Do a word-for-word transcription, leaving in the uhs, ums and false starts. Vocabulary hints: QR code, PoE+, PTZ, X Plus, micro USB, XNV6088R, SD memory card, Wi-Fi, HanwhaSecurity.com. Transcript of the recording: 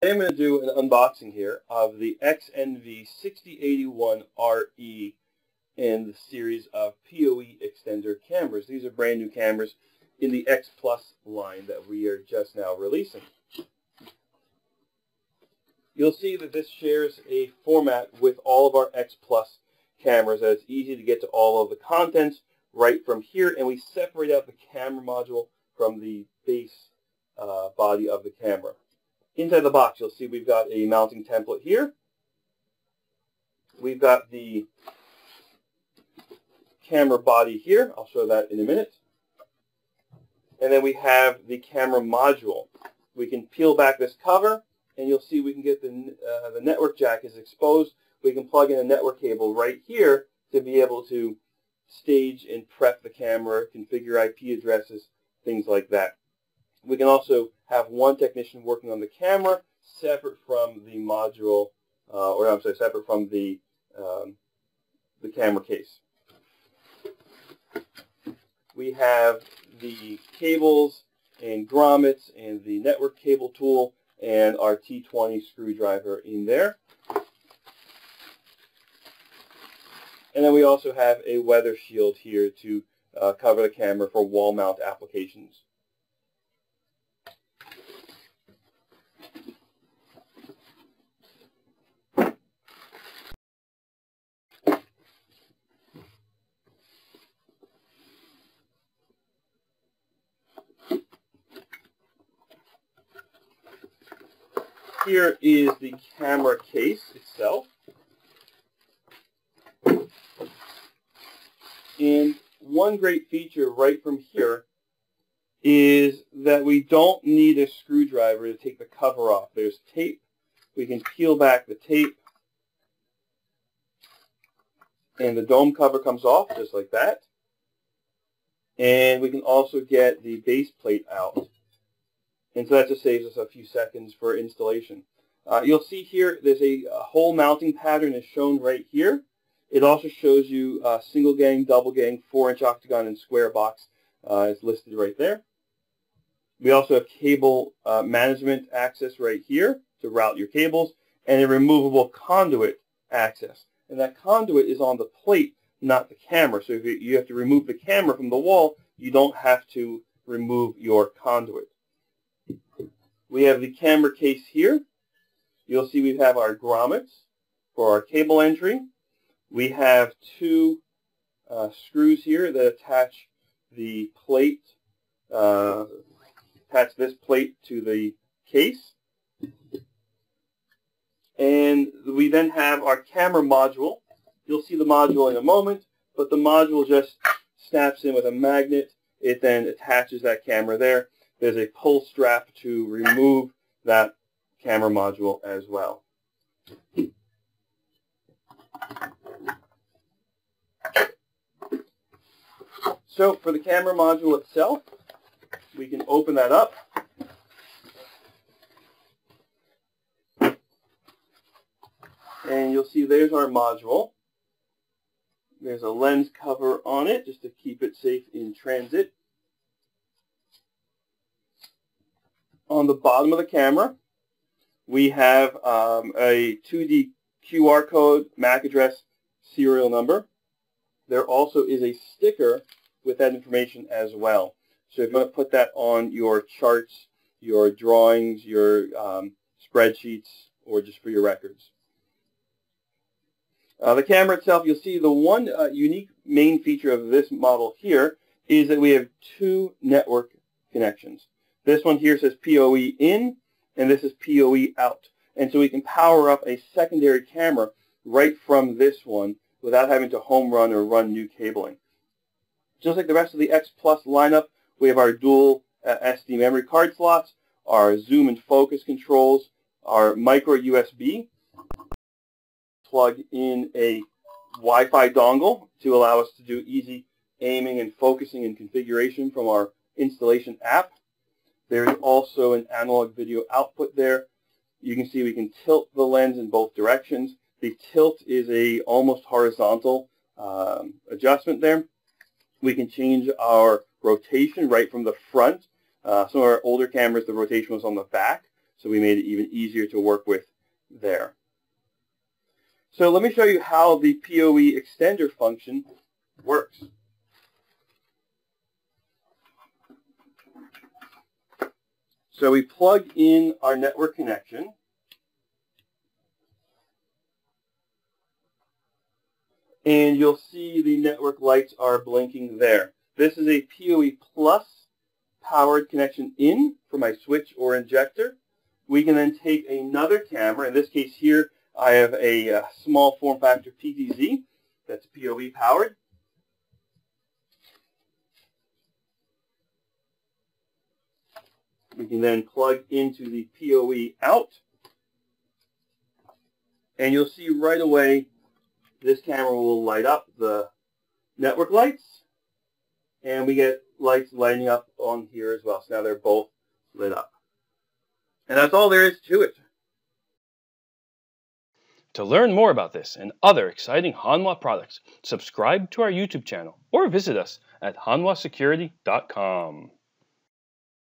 Today I'm going to do an unboxing here of the X N V six oh eight eight one R E in the series of P O E extender cameras. These are brand new cameras in the X Plus line that we are just now releasing. You'll see that this shares a format with all of our X Plus cameras, that it's easy to get to all of the contents right from here, and we separate out the camera module from the base uh, body of the camera. Inside the box, you'll see we've got a mounting template here. We've got the camera body here. I'll show that in a minute. And then we have the camera module. We can peel back this cover, and you'll see we can get the, uh, the network jack is exposed. We can plug in a network cable right here to be able to stage and prep the camera, configure I P addresses, things like that. We can also have one technician working on the camera separate from the module, uh, or I'm sorry, separate from the, um, the camera case. We have the cables and grommets and the network cable tool and our T twenty screwdriver in there. And then we also have a weather shield here to uh, cover the camera for wall mount applications. Here is the camera case itself, and one great feature right from here is that we don't need a screwdriver to take the cover off. There's tape. We can peel back the tape, and the dome cover comes off just like that, and we can also get the base plate out. And so that just saves us a few seconds for installation. Uh, you'll see here there's a, a whole mounting pattern is shown right here. It also shows you uh, single gang, double gang, four inch octagon, and square box uh, is listed right there. We also have cable uh, management access right here to route your cables, and a removable conduit access. And that conduit is on the plate, not the camera. So if you have to remove the camera from the wall, you don't have to remove your conduit. We have the camera case here. You'll see we have our grommets for our cable entry. We have two uh, screws here that attach the plate, uh, attach this plate to the case. And we then have our camera module. You'll see the module in a moment, but the module just snaps in with a magnet. It then attaches that camera there. There's a pull strap to remove that camera module as well. So for the camera module itself, we can open that up. And you'll see there's our module. There's a lens cover on it just to keep it safe in transit. On the bottom of the camera, we have um, a two D Q R code, M A C address, serial number. There also is a sticker with that information as well. So if you want to put that on your charts, your drawings, your um, spreadsheets, or just for your records. Uh, the camera itself, you'll see the one uh, unique main feature of this model here is that we have two network connections. This one here says P O E in, and this is P O E out. And so we can power up a secondary camera right from this one without having to home run or run new cabling. Just like the rest of the X Plus lineup, we have our dual uh, S D memory card slots, our zoom and focus controls, our micro U S B. Plug in a Wi-Fi dongle to allow us to do easy aiming and focusing and configuration from our installation app. There's also an analog video output there. You can see we can tilt the lens in both directions. The tilt is a almost horizontal um, adjustment there. We can change our rotation right from the front. Uh, some of our older cameras, the rotation was on the back. So we made it even easier to work with there. So let me show you how the P O E extender function works. So we plug in our network connection. And you'll see the network lights are blinking there. This is a P O E plus powered connection in for my switch or injector. We can then take another camera. In this case here, I have a uh, small form factor P T Z that's P O E powered. We can then plug into the P O E out. And you'll see right away this camera will light up the network lights, and we get lights lighting up on here as well. So now they're both lit up. And that's all there is to it. To learn more about this and other exciting Hanwha products, subscribe to our YouTube channel or visit us at hanwha security dot com.